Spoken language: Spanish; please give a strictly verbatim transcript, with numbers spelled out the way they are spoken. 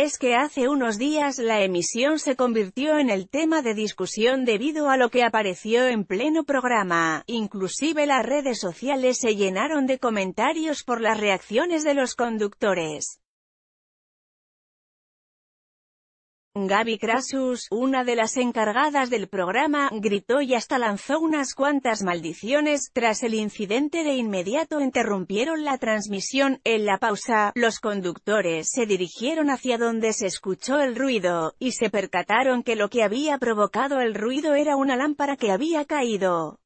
Y es que hace unos días la emisión se convirtió en el tema de discusión debido a lo que apareció en pleno programa. Inclusive las redes sociales se llenaron de comentarios por las reacciones de los conductores. Gaby Crassus, una de las encargadas del programa, gritó y hasta lanzó unas cuantas maldiciones. Tras el incidente de inmediato interrumpieron la transmisión. En la pausa, los conductores se dirigieron hacia donde se escuchó el ruido, y se percataron que lo que había provocado el ruido era una lámpara que había caído.